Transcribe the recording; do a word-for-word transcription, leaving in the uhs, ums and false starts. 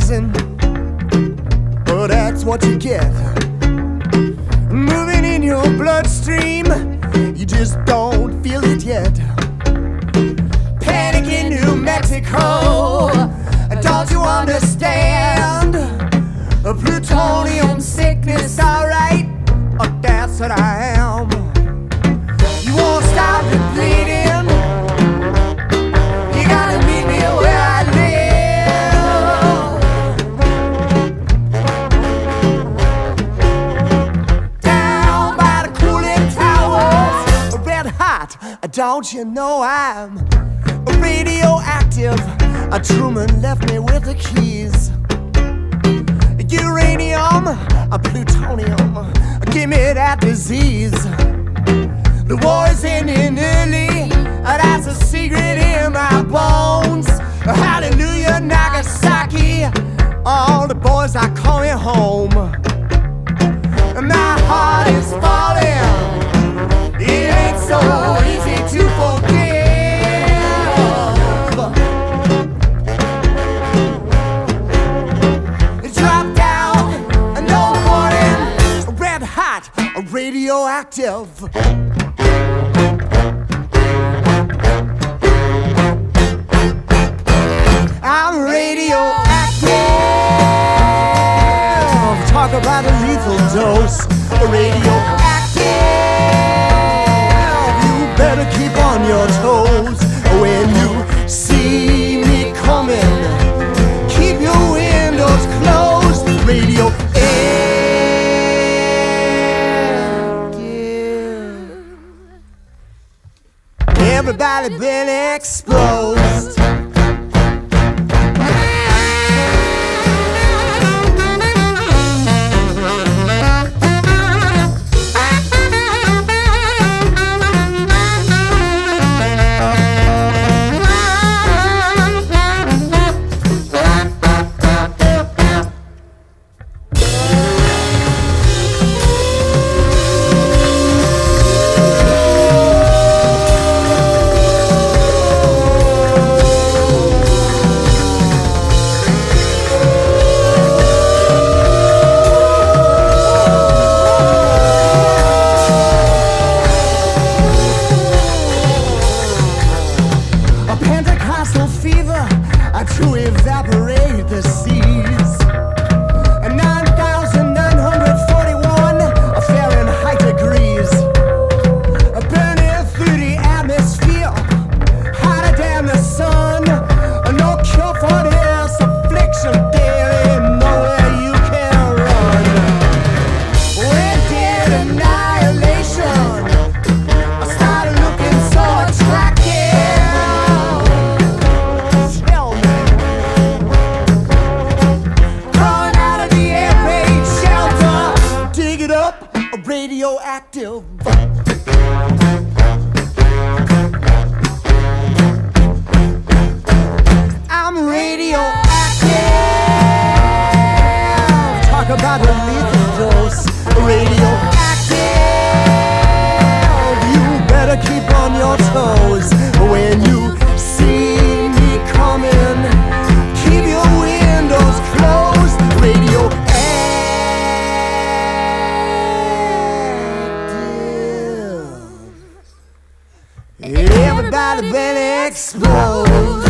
poison, but that's what you get. Moving in your bloodstream, you just don't feel it yet. Panic in New Mexico, don't you understand? A plutonium sickness, alright, that's what I am. You won't stop the bleeding. You gotta meet me where I live. Down by the cooling towers, red hot, don't you know I'm radioactive? A Truman left me with the keys. Uranium, a plutonium, give me that disease. The war is ending early, that's a secret in my bones. Hallelujah, Nagasaki, all the boys are coming home. My heart is falling, it ain't so easy to forgive. Radioactive. I'm radioactive. Talk about a lethal dose. Radioactive. You better keep on your toes when you see me coming. Keep your windows closed. Radioactive. Everybody been exposed. Everybody been exposed.